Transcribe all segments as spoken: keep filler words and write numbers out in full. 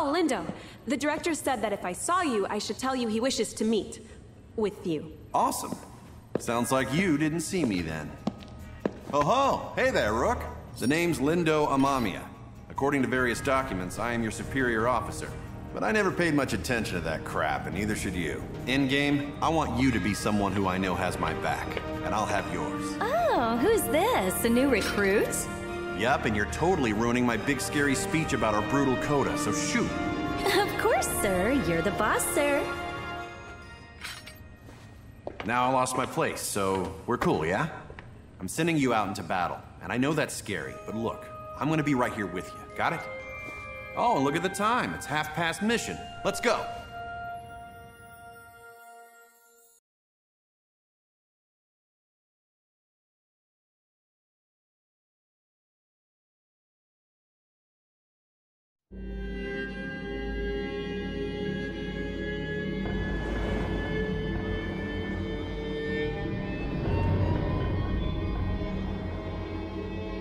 Oh, Lindow. The director said that if I saw you, I should tell you he wishes to meet with you. Awesome. Sounds like you didn't see me then. Oh ho! Hey there, Rook. The name's Lindow Amamiya. According to various documents, I am your superior officer. But I never paid much attention to that crap, and neither should you. Endgame, I want you to be someone who I know has my back, and I'll have yours. Oh, who's this? A new recruit? Yup, and you're totally ruining my big scary speech about our brutal coda, so shoot. Of course, sir. You're the boss, sir. Now I lost my place, so we're cool, yeah? I'm sending you out into battle, and I know that's scary, but look, I'm gonna be right here with you. Got it? Oh, and look at the time. It's half past mission. Let's go.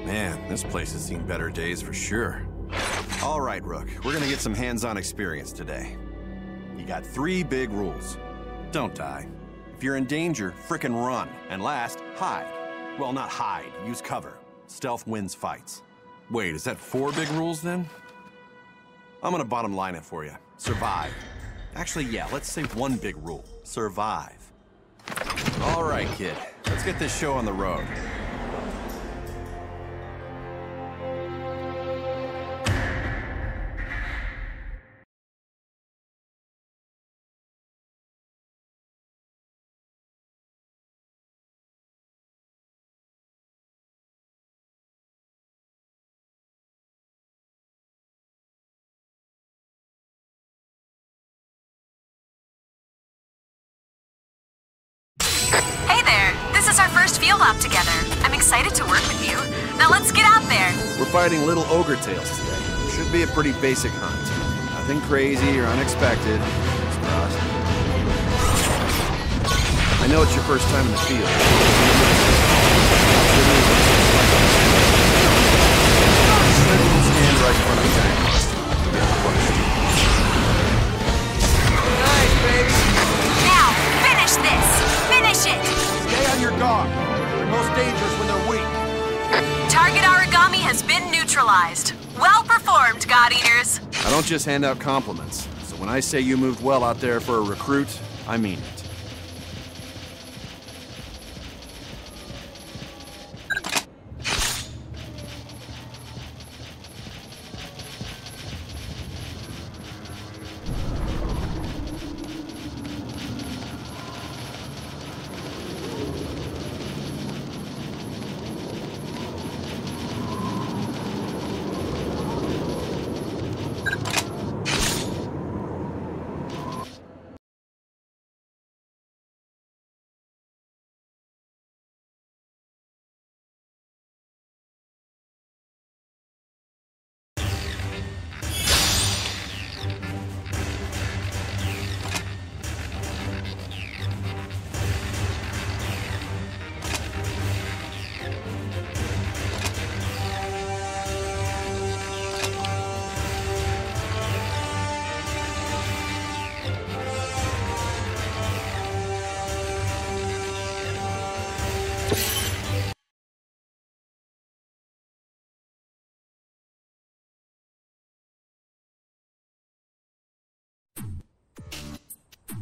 Man, this place has seen better days for sure. All right, Rook. We're gonna get some hands-on experience today. You got three big rules. Don't die. If you're in danger, frickin' run. And last, hide. Well, not hide. Use cover. Stealth wins fights. Wait, is that four big rules then? I'm gonna bottom line it for you. Survive. Actually, yeah, let's say one big rule. Survive. All right, kid. Let's get this show on the road. Up together. I'm excited to work with you. Now let's get out there. We're fighting little ogre tails today. Should be a pretty basic hunt. Nothing crazy or unexpected. It's not. I know it's your first time in the field. Stand right in front of the tank. Nice, baby. Now finish this. Finish it. Stay on your guard. Most dangerous when they're weak. Target Aragami has been neutralized. Well performed, God Eaters. I don't just hand out compliments. So when I say you moved well out there for a recruit, I mean it.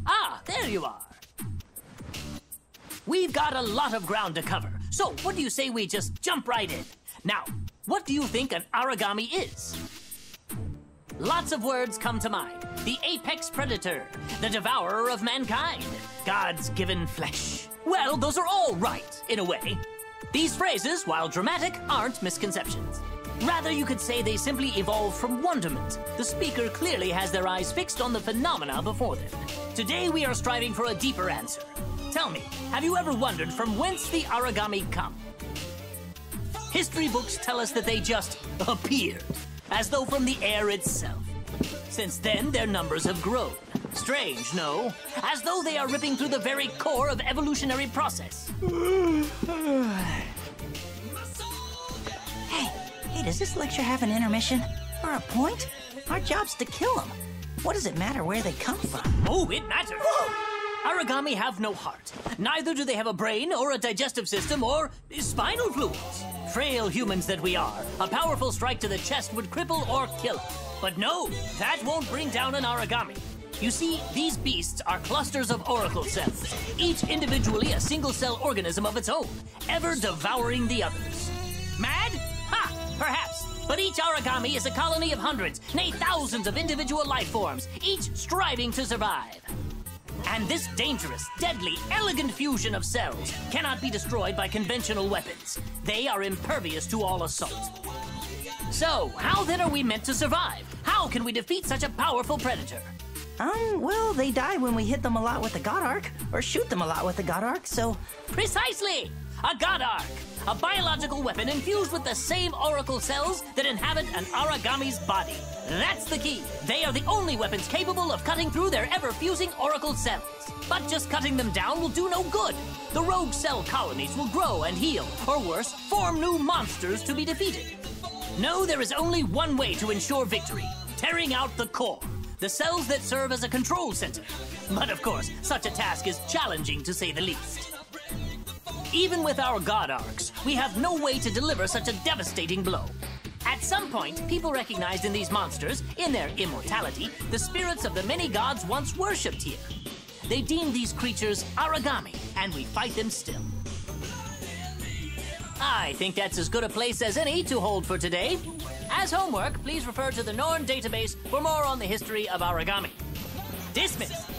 Ah, there you are. We've got a lot of ground to cover, so what do you say we just jump right in? Now, what do you think an origami is? Lots of words come to mind. The apex predator, the devourer of mankind, God's given flesh. Well, those are all right, in a way. These phrases, while dramatic, aren't misconceptions. Rather, you could say they simply evolved from wonderment. The speaker clearly has their eyes fixed on the phenomena before them. Today, we are striving for a deeper answer. Tell me, have you ever wondered from whence the origami come? History books tell us that they just appeared, as though from the air itself. Since then, their numbers have grown. Strange, no? As though they are ripping through the very core of evolutionary process. Hey. Hey, does this lecture have an intermission? Or a point? Our job's to kill them. What does it matter where they come from? Oh, it matters. Whoa! Aragami have no heart. Neither do they have a brain or a digestive system or spinal fluids. Frail humans that we are, a powerful strike to the chest would cripple or kill it. But no, that won't bring down an Aragami. You see, these beasts are clusters of oracle cells, each individually a single-cell organism of its own, ever devouring the others. Mad? Ha! Perhaps. But each Aragami is a colony of hundreds, nay thousands of individual life forms, each striving to survive. And this dangerous, deadly, elegant fusion of cells cannot be destroyed by conventional weapons. They are impervious to all assault. So, how then are we meant to survive? How can we defeat such a powerful predator? Um, well, they die when we hit them a lot with the God Ark, or shoot them a lot with the God Ark, so... Precisely! A God Ark! A biological weapon infused with the same oracle cells that inhabit an Aragami's body. That's the key! They are the only weapons capable of cutting through their ever-fusing oracle cells. But just cutting them down will do no good. The rogue cell colonies will grow and heal, or worse, form new monsters to be defeated. No, there is only one way to ensure victory. Tearing out the core. The cells that serve as a control center. But of course, such a task is challenging to say the least. Even with our God Arks, we have no way to deliver such a devastating blow. At some point, people recognized in these monsters, in their immortality, the spirits of the many gods once worshipped here. They deemed these creatures Aragami, and we fight them still. I think that's as good a place as any to hold for today. As homework, please refer to the Norn database for more on the history of Aragami. Dismissed!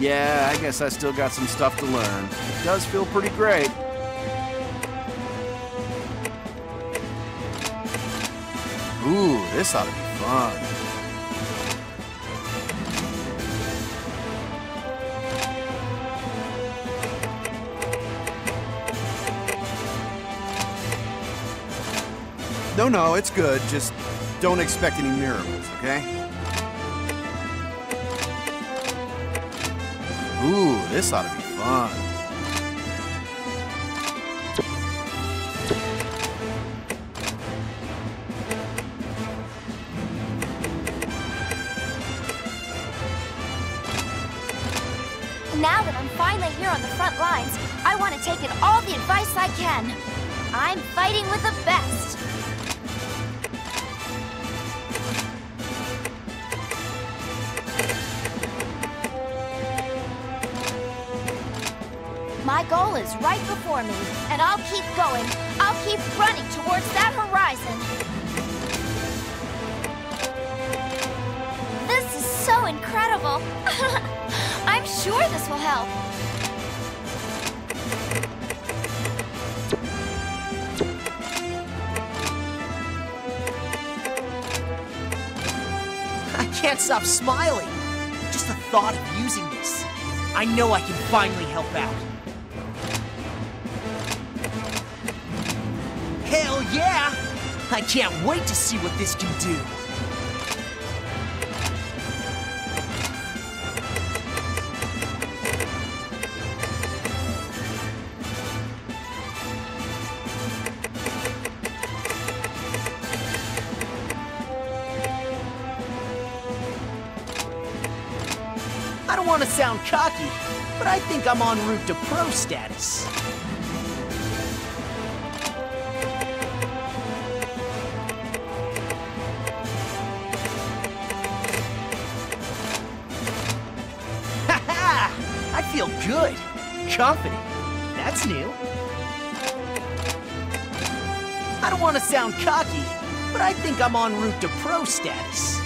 Yeah, I guess I still got some stuff to learn. It does feel pretty great. Ooh, this ought to be fun. No, no, it's good. Just don't expect any miracles, okay? Ooh, this ought to be fun. Now that I'm finally here on the front lines, I want to take in all the advice I can. I'm fighting with the best. My goal is right before me, and I'll keep going. I'll keep running towards that horizon. This is so incredible. I'm sure this will help. I can't stop smiling. Just the thought of using this. I know I can finally help out. Yeah! I can't wait to see what this can do! want to sound cocky, but I think I'm en route to pro status. Ha-ha! I feel good, confident. That's new. I don't want to sound cocky, but I think I'm en route to pro status.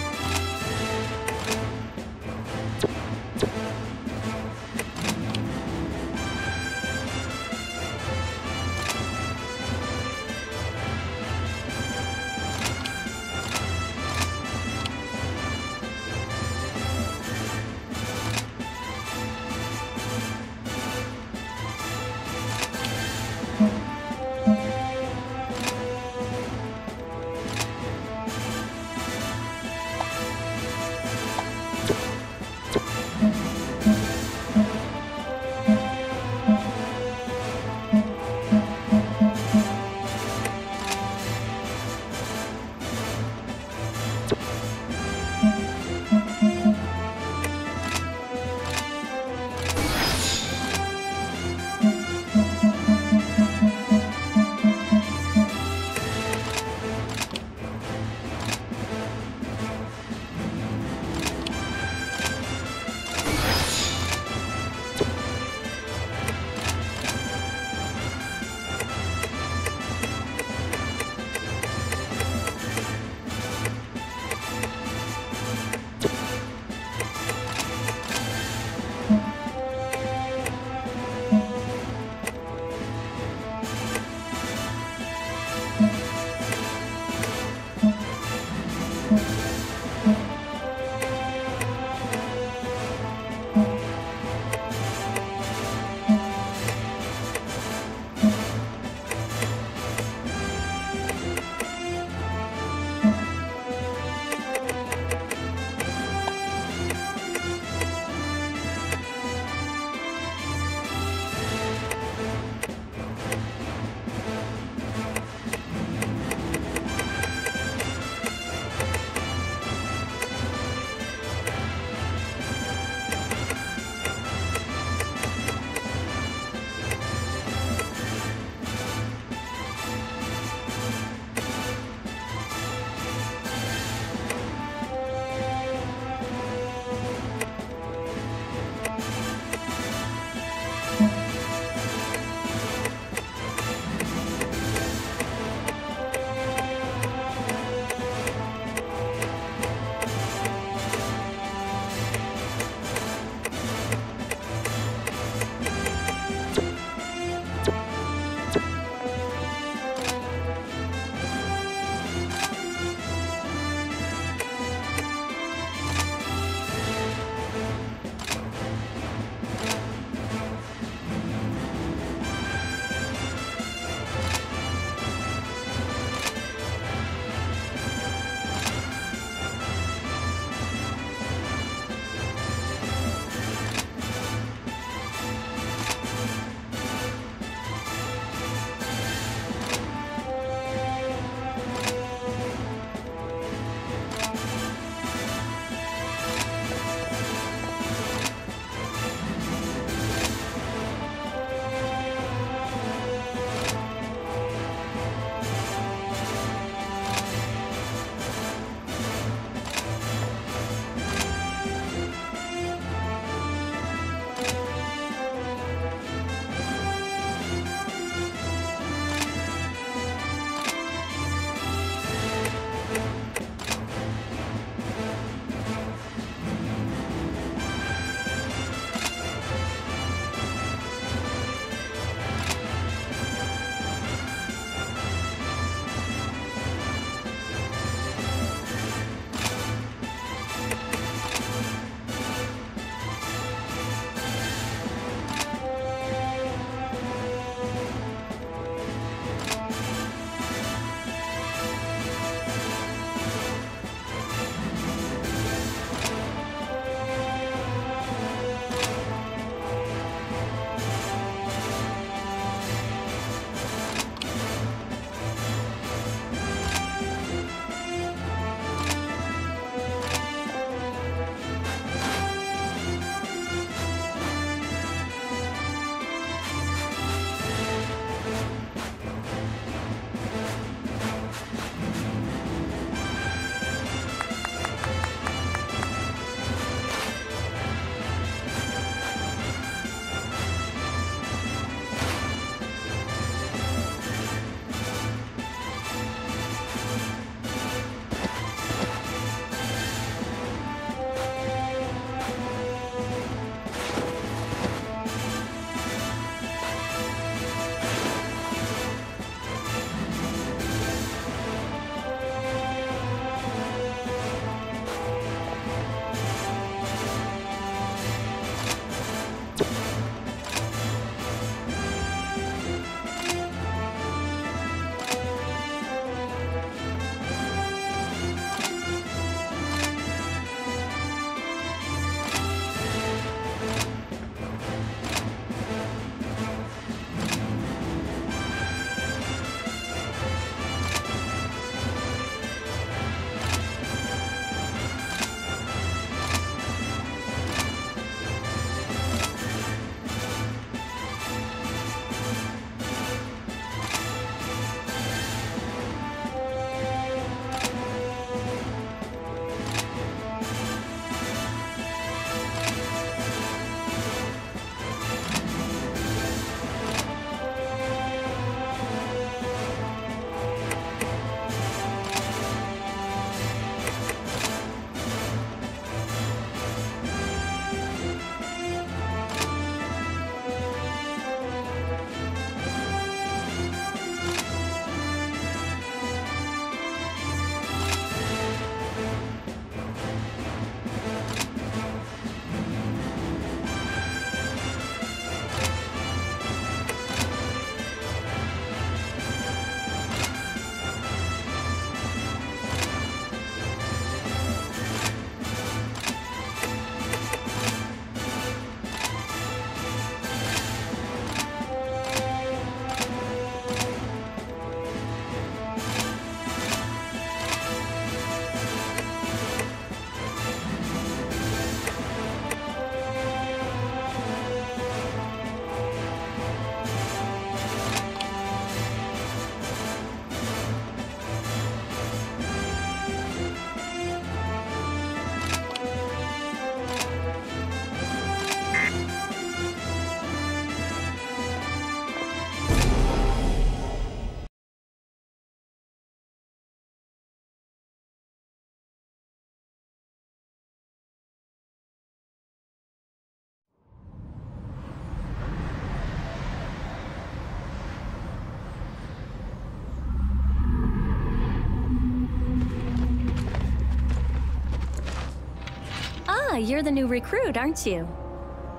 Ah, you're the new recruit, aren't you?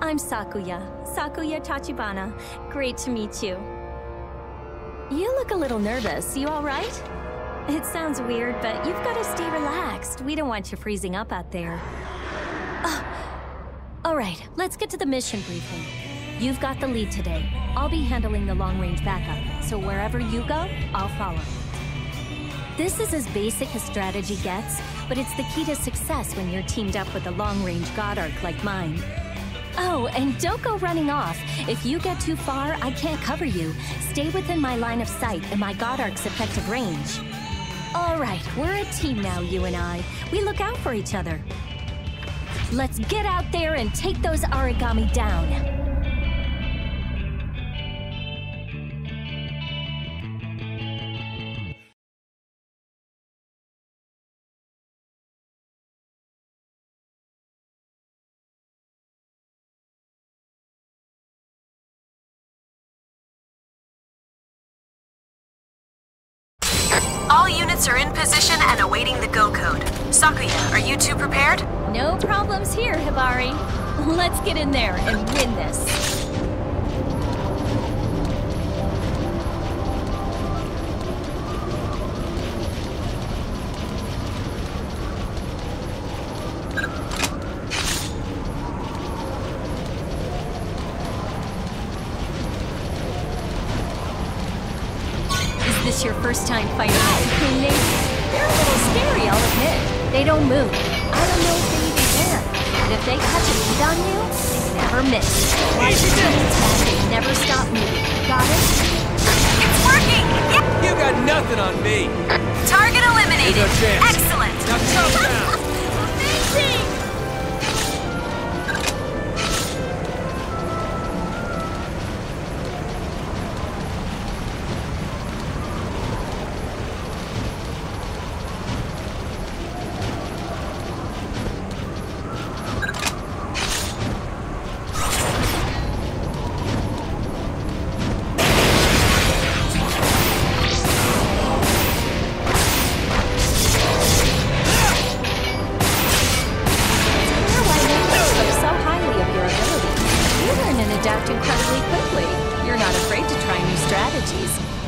I'm Sakuya, Sakuya Tachibana. Great to meet you. You look a little nervous. You all right? It sounds weird, but you've got to stay relaxed. We don't want you freezing up out there. Oh. All right, let's get to the mission briefing. You've got the lead today. I'll be handling the long-range backup, so wherever you go, I'll follow. This is as basic as strategy gets, but it's the key to success when you're teamed up with a long-range God Ark like mine. Oh, and don't go running off. If you get too far, I can't cover you. Stay within my line of sight and my God Ark's effective range. All right, we're a team now, you and I. We look out for each other. Let's get out there and take those Aragami down. All units are in position and awaiting the go code. Sakuya, are you two prepared? No problems here, Hibari. Let's get in there and win this. Is this your first time fighting between nations? They're a little scary, I'll admit. They don't move. I don't know if they even care. But if they catch a lead on you, they never miss. Watch your team's back. They never stop moving. Got it? It's working! Yeah. You got nothing on me! Target eliminated! No chance. Excellent! Now come down! Amazing!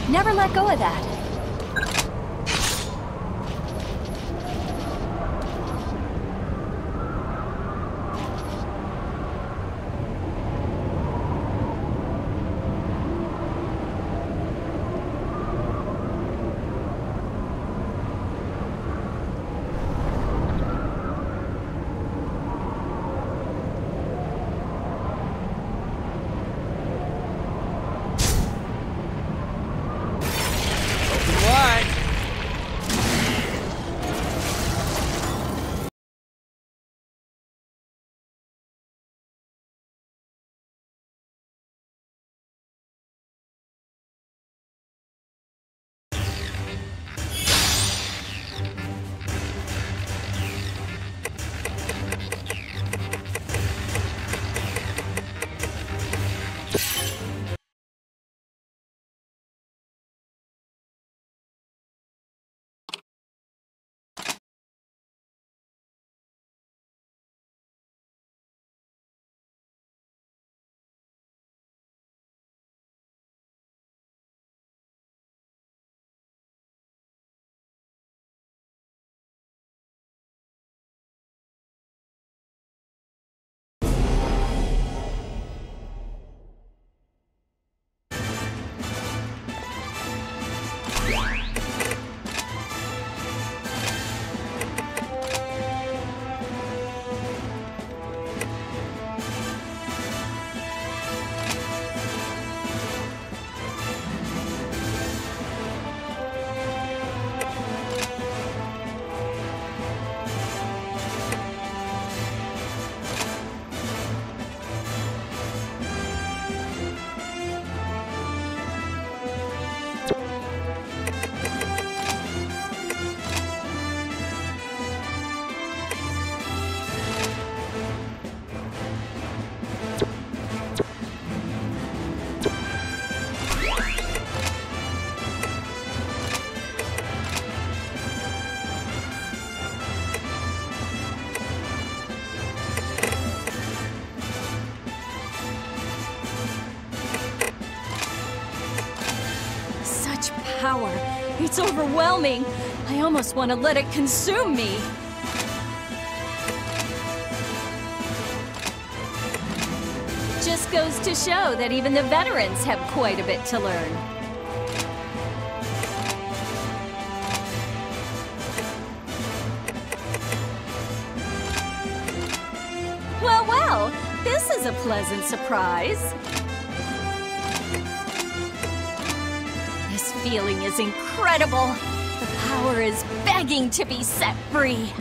Never let go of that. much power. It's overwhelming. I almost want to let it consume me. Just goes to show that even the veterans have quite a bit to learn. Well, well, this is a pleasant surprise. This feeling is incredible. The power is begging to be set free.